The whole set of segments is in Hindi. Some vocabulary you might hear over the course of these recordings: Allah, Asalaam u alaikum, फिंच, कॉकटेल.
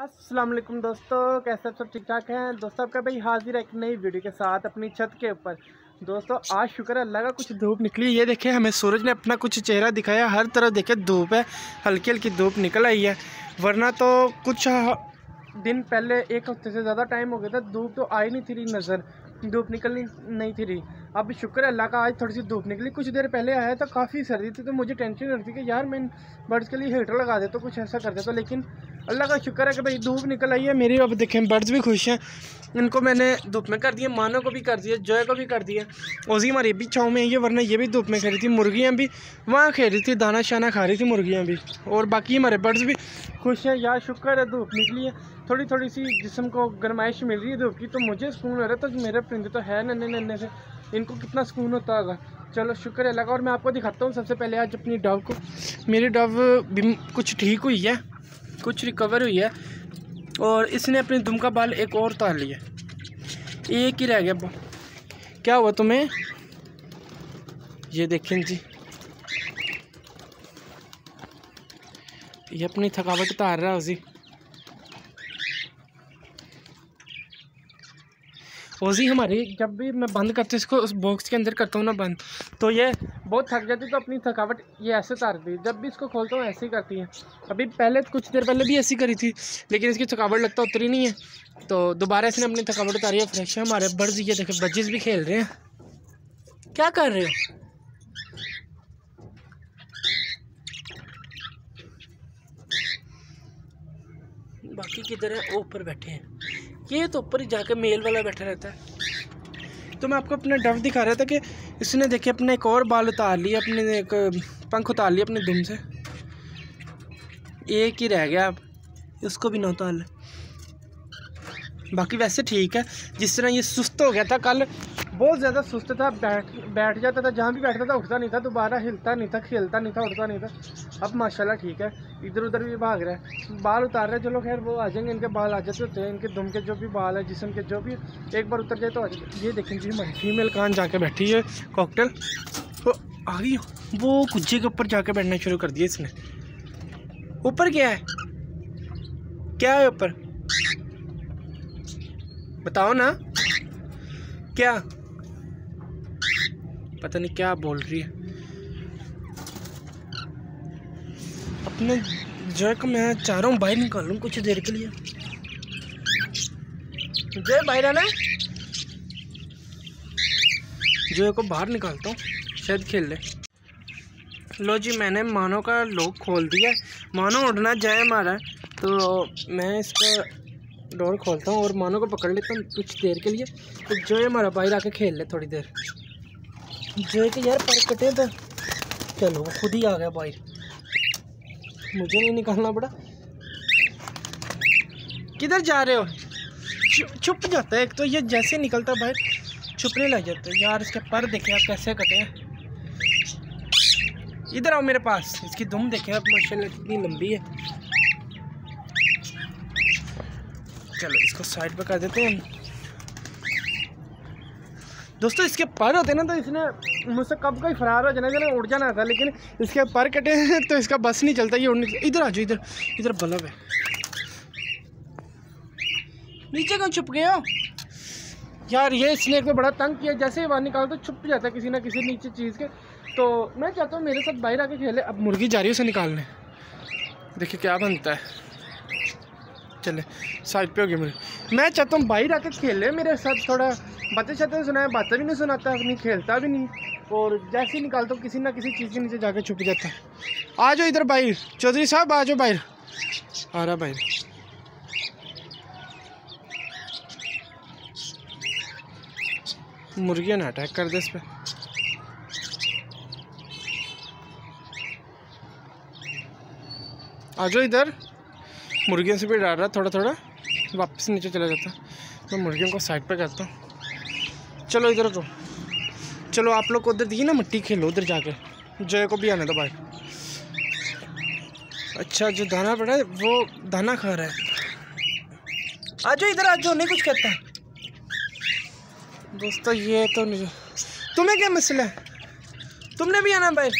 अस्सलाम वालेकुम दोस्तों, कैसे आप सब ठीक ठाक हैं। दोस्तों आपका भाई हाजिर है एक नई वीडियो के साथ अपनी छत के ऊपर। दोस्तों आज शुक्र है अल्लाह का कुछ धूप निकली। ये देखें हमें सूरज ने अपना कुछ चेहरा दिखाया, हर तरफ देखें धूप है, हल्की हल्की धूप निकल आई है। वरना तो कुछ दिन पहले एक हफ्ते से ज़्यादा टाइम हो गया था, धूप तो आई नहीं थी रही नज़र, धूप निकलनी नहीं थी रही। अब शुक्र है अल्लाह का आज थोड़ी सी धूप निकली। कुछ देर पहले आया तो काफ़ी सर्दी थी, तो मुझे टेंशन रहती कि यार मैं बर्ड्स के लिए हीटर लगा देता तो कुछ ऐसा कर देता, तो लेकिन अल्लाह का शुक्र है कि भाई धूप निकल आई है मेरी। अब देखें बर्ड्स भी खुश हैं, इनको मैंने धूप में कर दिया, मानो को भी कर दिया, जोए को भी कर दिया। ओजी हमारी भी छाँव में आई है, वरना ये भी धूप में खेली थी। मुर्गियाँ भी वहाँ खेली थी, दाना शाना खा रही थी मुर्गियाँ भी, और बाकी हमारे बर्ड्स भी खुश हैं। यार शुक्र है धूप निकली है, थोड़ी थोड़ी सी जिस्म को गर्माइश मिल रही है धूप की, तो मुझे सुकून हो रहा है। तो मेरे परिंदे तो है नन्हे नन्हे से, इनको कितना सुकून होता होगा। चलो शुक्र है लगा। और मैं आपको दिखाता हूँ सबसे पहले आज अपनी डॉव को। मेरी डॉव भी कुछ ठीक हुई है, कुछ रिकवर हुई है, और इसने अपने दुम का बाल एक और उतार लिया, एक ही रह गया। क्या हुआ तुम्हें? ये देखें जी, ये अपनी थकावट उतार रहा है जी। ओजी हमारी जब भी मैं बंद करती हूँ इसको, उस बॉक्स के अंदर करता हूँ ना बंद, तो ये बहुत थक जाती है, तो अपनी थकावट ये ऐसे उतारती है। जब भी इसको खोलता हूँ ऐसे ही करती है। अभी पहले कुछ देर पहले भी ऐसी करी थी, लेकिन इसकी थकावट लगता उतरी नहीं है, तो दोबारा इसने अपनी थकावट उतारी है। फ्रेश है हमारे बर्ड्स। ये देखें बच्चे भी खेल रहे हैं। क्या कर रहे हो? बाकी किधर है? ऊपर बैठे हैं। ये तो ऊपर ही जाके मेल वाला बैठा रहता है। तो मैं आपको अपना डव दिखा रहा था कि इसने देखे अपने एक और बाल उतार लिए, अपने एक पंख उतार लिए अपने दुम से, एक ही रह गया। अब इसको भी ना उतार ले। बाकी वैसे ठीक है। जिस तरह ये सुस्त हो गया था कल, बहुत ज़्यादा सुस्त था, बैठ जाता था, जहाँ भी बैठता था उठता नहीं था, दोबारा हिलता नहीं था, खेलता नहीं था, उठता नहीं था। अब माशाल्लाह ठीक है, इधर उधर भी भाग रहा है, बाल उतार रहे हैं। चलो खैर वो आ जाएंगे, इनके बाल आ जाते होते हैं, इनके दुम के जो भी बाल है, जिसम के जो भी, एक बार उतर जाए तो आ जाए। ये देखें जी हमारी फीमेल कान जाके बैठी है कॉकटेल, वो आ गई, वो कुज्जे के ऊपर जाके बैठना शुरू कर दिया इसने। ऊपर क्या है? क्या है ऊपर बताओ ना? क्या? पता नहीं क्या बोल रही है। अपने जय को मैं चाह रहा हूँ बाहर निकालूँ कुछ देर के लिए। जय बाहर आना, जय को बाहर निकालता हूँ, शायद खेल ले। लो जी मैंने मानो का लॉक खोल दिया। मानो उड़ना जय हमारा, तो मैं इसका डोर खोलता हूँ और मानो को पकड़ लेता हूँ कुछ देर के लिए, तो जय हमारा बाहर आके खेल ले थोड़ी देर। जो कि यार पर कटे तो चलो वो खुद ही आ गया भाई, मुझे नहीं निकालना पड़ा। किधर जा रहे हो? छुप जाता है एक तो, ये जैसे निकलता भाई छुपने लग जाता है। यार इसके पर देखे आप कैसे कटे हैं। इधर आओ मेरे पास। इसकी दुम देखे आप माशाल्लाह कितनी लंबी है। चलो इसको साइड पर कर देते हैं। दोस्तों इसके पर होते ना, तो इसने मुझसे कब का ही फरार हो जाना, चलो उड़ जाना था, लेकिन इसके पर कटे हैं तो इसका बस नहीं चलता, ये उड़ने। इधर आ जाओ, इधर इधर बल्ब है। नीचे क्यों छुप गए हो यार? ये इसने एक तो बड़ा तंग किया, जैसे ही बाहर निकालता तो छुप जाता है किसी ना किसी नीचे चीज़ के। तो मैं चाहता हूँ मेरे साथ बाहर आके खेले। अब मुर्गी जा रही है उसे निकालने, देखिए क्या बनता है। चले साइड पे हो गई मुर्गी। मैं चाहता हूँ बाहर आके खेले मेरे साथ, थोड़ा बातें शातें सुनाए, बातें भी नहीं सुनाता अपनी, खेलता भी नहीं, और जैसे ही निकालता हूँ किसी ना किसी चीज़ के नीचे जाके छुप जाता है। आ जाओ इधर बाहर, चौधरी साहब आ जाओ बाहर। आ रहा बाहर। मुर्गियाँ ने अटैक कर दे इस पर। आ जाओ इधर। मुर्गियों से भी डर रहा, थोड़ा थोड़ा वापस नीचे चला जाता। मैं मुर्गियों को साइड पर करता हूँ। चलो इधर को, चलो आप लोग को उधर दिए ना मिट्टी, खेलो उधर जाके। जय को भी आने दो भाई। अच्छा जो दाना पड़ा है वो दाना खा रहा है। आ जाओ इधर, आ जाओ, नहीं कुछ कहता। दोस्तों ये तो नहीं, तुम्हें क्या मसला है? तुमने भी आना भाई,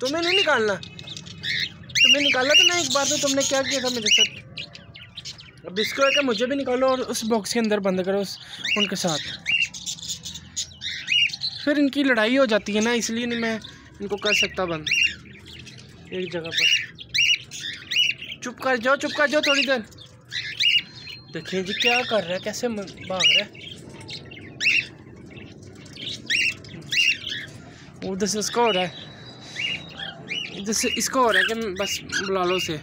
तुम्हें नहीं निकालना। तुम्हें निकाला तो ना एक बार, तो तुमने क्या किया था मेरे साथ? अब इसको एक मुझे भी निकालो और उस बॉक्स के अंदर बंद करो उनके साथ, फिर इनकी लड़ाई हो जाती है ना, इसलिए नहीं मैं इनको कर सकता बंद एक जगह पर। चुप कर जाओ थोड़ी देर। देखिए जी क्या कर रहा है, कैसे भाग रहा है। उधर से उसका हो रहा है, इधर से इसका हो रहा है कि बस बुला लो उसे।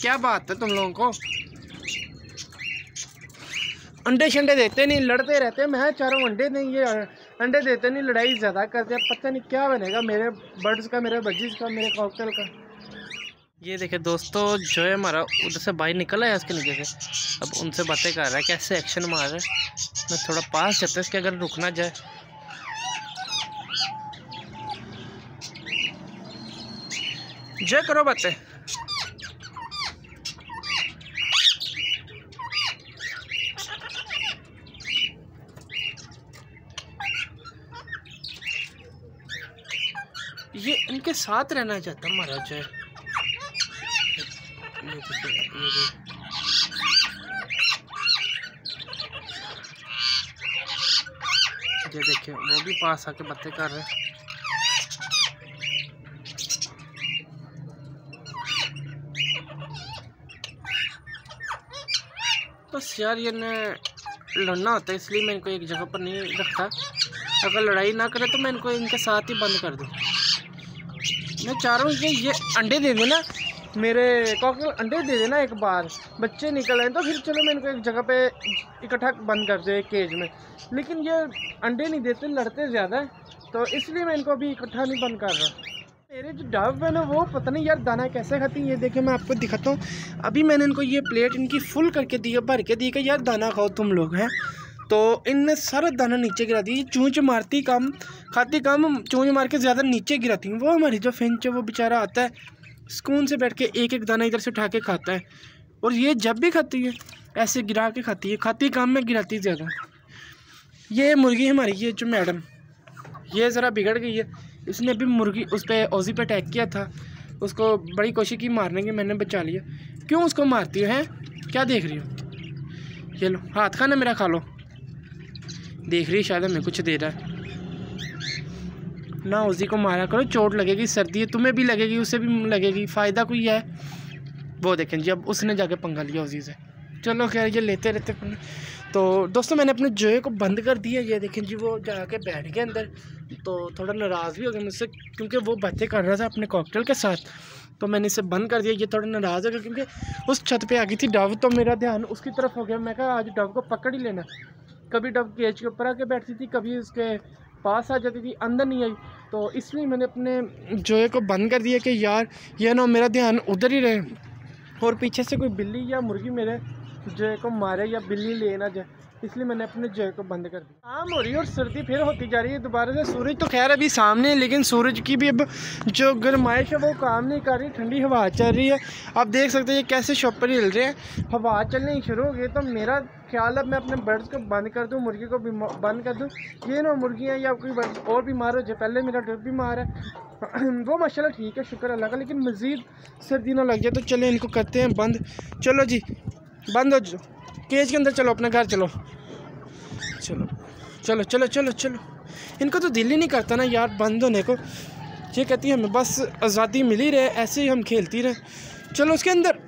क्या बात है तुम लोगों को, अंडे शंडे देते नहीं, लड़ते रहते हैं। मैं चारों अंडे नहीं, ये अंडे देते नहीं, लड़ाई ज़्यादा करते हैं। पता नहीं क्या बनेगा मेरे बर्ड्स का, मेरे बर्जिस का, मेरे कॉकटेल का। ये देखे दोस्तों, जो है हमारा उधर से भाई निकला है उसके नीचे से, अब उनसे बातें कर रहा है, कैसे एक्शन मार रहा है। मैं थोड़ा पास जाता है इसके, अगर रुकना जाए। जय करो बातें। ये इनके साथ रहना चाहता महाराज जय। ये देखिए वो भी पास आके बातें कर रहे हैं। बस यार ये लड़ना होता है, इसलिए मैं इनको एक जगह पर नहीं रखता। अगर लड़ाई ना करे तो मैं इनको इनके साथ ही बंद कर दूँ। मैं चाह रहा हूँ कि ये अंडे दे देना, मेरे कॉकटेल अंडे दे देना। एक बार बच्चे निकल आए तो फिर चलो मैं इनको एक जगह पे इकट्ठा बंद कर दूँ एक केज में, लेकिन ये अंडे नहीं देते, लड़ते ज़्यादा, तो इसलिए मैं इनको अभी इकट्ठा नहीं बंद कर रहा। मेरे जो डव है ना वो पता नहीं यार दाना कैसे खाती है। ये देखिए मैं आपको दिखाता हूँ। अभी मैंने इनको ये प्लेट इनकी फुल करके दी है, भर के दी कि यार दाना खाओ तुम लोग हैं, तो इनने सारा दाना नीचे गिरा दी। चूँच मारती कम, खाती कम, चूँच मार के ज़्यादा नीचे गिराती हैं। वो हमारी जो फिंच है वो बेचारा आता है सुकून से बैठ के एक एक दाना इधर से उठा के खाता है, और ये जब भी खाती है ऐसे गिरा के खाती है, खाती काम में गिराती ज़्यादा। ये मुर्गी हमारी ये जो मैडम, ये ज़रा बिगड़ गई है, इसने अभी मुर्गी उस पर ओजी पे अटैक किया था, उसको बड़ी कोशिश की मारने की, मैंने बचा लिया। क्यों उसको मारती है, क्या देख रही हो, ये लो हाथ खाना मेरा खा लो। देख रही है शायद हमें कुछ दे रहा है ना। उसी को मारा करो, चोट लगेगी, सर्दी है तुम्हें भी लगेगी, उसे भी लगेगी, फ़ायदा कोई है। वो देखें जी अब उसने जाके पंगा लिया उसी से। चलो खैर ये लेते रहते। तो दोस्तों मैंने अपने जोए को बंद कर दिया। ये देखें जी वो जाके बैठ गया अंदर, तो थोड़ा नाराज़ भी हो गया मुझसे क्योंकि वो बातें कर रहा था अपने कॉकटेल के साथ, तो मैंने इसे बंद कर दिया। ये थोड़ा नाराज़ हो गया क्योंकि उस छत पर आ गई थी डव, तो मेरा ध्यान उसकी तरफ हो गया। मैं कहा आज डव को पकड़ ही लेना। कभी डव केज के ऊपर आके बैठती थी, कभी उसके पास आ जाती थी, अंदर नहीं आई, तो इसलिए मैंने अपने जोए को बंद कर दिया कि यार ये ना मेरा ध्यान उधर ही रहे और पीछे से कोई बिल्ली या मुर्गी मेरे जोए को मारे या बिल्ली ले ना जाए, इसलिए मैंने अपने जोए को बंद कर दिया। आम हो रही है और सर्दी फिर होती जा रही है दोबारा से। सूरज तो खैर अभी सामने है, लेकिन सूरज की भी अब जो गर्माइश है वो काम नहीं कर रही। ठंडी हवा चल रही है, आप देख सकते हैं ये कैसे शॉप पर हिल रहे हैं। हवा चलनी शुरू हो गई तो मेरा ख्याल है मैं अपने बर्ड्स को बंद कर दूं, मुर्गी को भी बंद कर दूं। ये ना मुर्गियाँ या कोई बर्ड्स और बीमार हो जाए। पहले मेरा डर बीमार है, वो माशाल्लाह ठीक है, शुक्र अल्लाह का, लेकिन मज़ीद सर्दी ना लग जाए। तो चले इनको करते हैं बंद। चलो जी बंद हो जाओ केज के अंदर, चलो अपने घर चलो, चलो चलो चलो चलो चलो। इनको तो दिल ही नहीं करता ना यार बंद होने को। ये कहती है हमें बस आज़ादी मिली रहे, ऐसे ही हम खेलती रहे। चलो उसके अंदर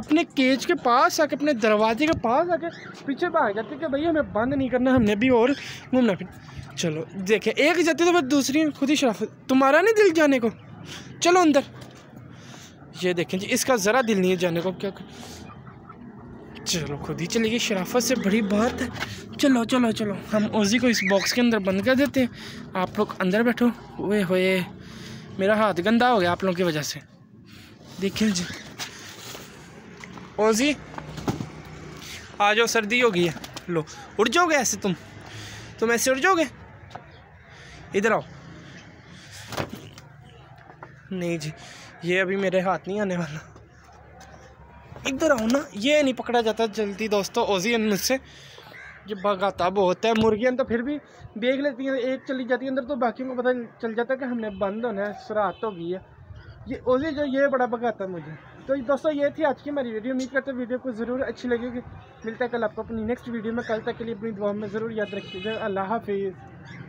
अपने केज के पास आके, अपने दरवाजे के पास आके पीछे भाग जाती कि भैया हमें बंद नहीं करना, हमने भी और घूमना फिर। चलो देखे एक जाती तो बस दूसरी खुद ही शराफत। तुम्हारा नहीं दिल जाने को, चलो अंदर। ये देखें जी इसका ज़रा दिल नहीं है जाने को, क्या चलो खुद ही चलेगी, शराफत से बड़ी बात है। चलो चलो चलो हम ओजी को इस बॉक्स के अंदर बंद कर देते हैं, आप लोग अंदर बैठो। ओए होए मेरा हाथ गंदा हो गया आप लोगों की वजह से। देखिए जी ओजी आ जाओ, सर्दी हो गई है। लो उड़ जाओगे ऐसे, तुम ऐसे उड़ जाओगे। इधर आओ। नहीं जी ये अभी मेरे हाथ नहीं आने वाला, इधर आओ ना। ये नहीं पकड़ा जाता जल्दी दोस्तों ओजी मुझसे, ये भगाता बहुत है। मुर्गियाँ तो फिर भी देख लेती हैं, एक चली जाती है अंदर तो बाकी को पता चल जाता है कि हमने बंद होना है, रात हो गई है। ये उसी जो ये बड़ा भगाता मुझे। तो दोस्तों ये थी आज की मेरी वीडियो, उम्मीद करते हैं वीडियो को ज़रूर अच्छी लगेगी। मिलता है कल आपको अपनी नेक्स्ट वीडियो में, कल तक के लिए अपनी दुआ में ज़रूर याद रखिएगा। अल्लाह हाफिज़।